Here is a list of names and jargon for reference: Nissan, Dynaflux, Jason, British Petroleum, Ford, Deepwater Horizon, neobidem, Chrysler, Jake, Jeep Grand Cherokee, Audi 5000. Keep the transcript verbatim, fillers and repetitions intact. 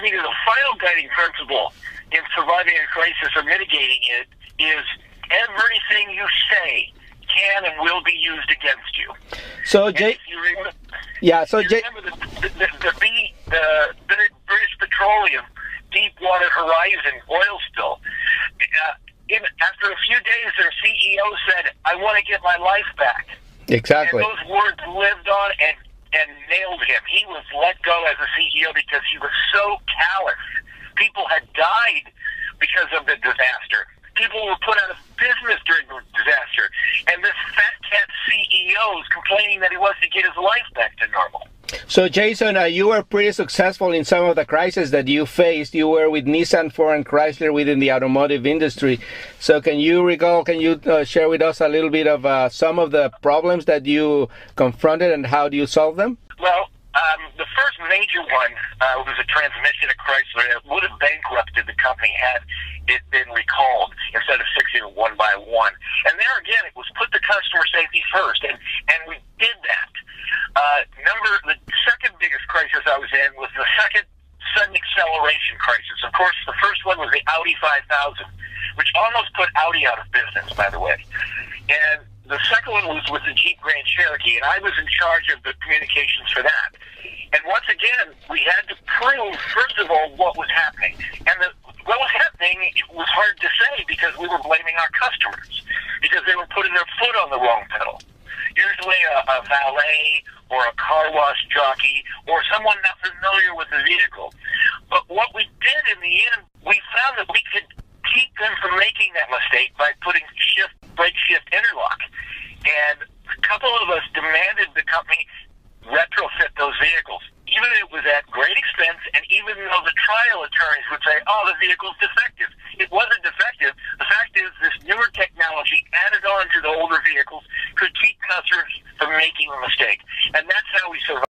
I think the final guiding principle in surviving a crisis or mitigating it is everything you say can and will be used against you. So, Jake, yeah. So, Jake, remember the, the, the, the, B, the British Petroleum Deepwater Horizon oil spill. Uh, in, after a few days, their C E O said, "I want to get my life back." Exactly. And those words lived on and and nailed him. He was let go as a C E O because he was so callous. People had died because of the disaster. People were put out of business during the disaster. And this fat cat C E O is complaining that he wants to get his life back to normal. So, Jason, uh, you were pretty successful in some of the crises that you faced. You were with Nissan, Ford, and Chrysler within the automotive industry. So can you recall, can you uh, share with us a little bit of uh, some of the problems that you confronted and how do you solve them? Well, um, the first major one uh, was a transmission at Chrysler that would have bankrupted the company had it been recalled instead of fixing it one by one. And there again, it was put the customer safety first, and, and we did that. Uh, number the second biggest crisis I was in was the second sudden acceleration crisis. Of course, the first one was the Audi five thousand, which almost put Audi out of business, by the way. And the second one was with the Jeep Grand Cherokee, and I was in charge of the communications for that. And once again, we had to prove, first of all, what was happening. And the, what was happening it was hard to say because we were blaming our customers because they were putting their foot on the wrong pedal. Usually a, a valet or a car wash jockey or someone not familiar with the vehicle. But what we did in the end, we found that we could keep them from making that mistake by putting shift, brake shift interlock. And a couple of us demanded the company retrofit those vehicles. Even if it was at great expense, and even though the trial attorneys would say, oh, the vehicle's defective. It wasn't defective. The fact is this newer technology added on to the older vehicles could keep customers from making a mistake. And that's how we survived.